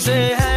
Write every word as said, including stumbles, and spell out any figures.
तुमसे है।